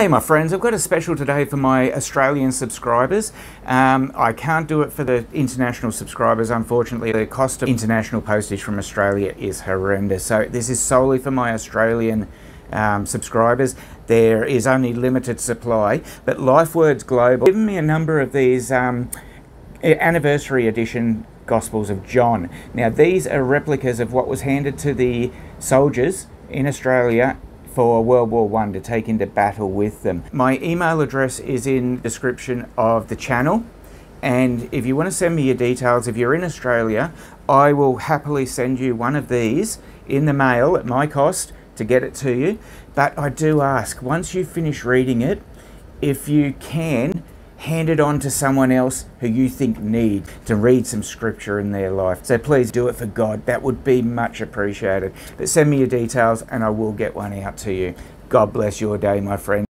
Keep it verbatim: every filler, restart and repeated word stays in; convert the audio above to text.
Hey my friends, I've got a special today for my Australian subscribers. Um, I can't do it for the international subscribers, unfortunately. The cost of international postage from Australia is horrendous. So this is solely for my Australian um, subscribers. There is only limited supply, but LifeWords Global have given me a number of these um, anniversary edition Gospels of John. Now these are replicas of what was handed to the soldiers in Australia for World War One to take into battle with them. My email address is in the description of the channel, and if you want to send me your details, if you're in Australia, I will happily send you one of these in the mail at my cost to get it to you. But I do ask, once you finish reading it, if you can, hand it on to someone else who you think need to read some scripture in their life. So please do it for God. That would be much appreciated. But send me your details and I will get one out to you. God bless your day, my friend.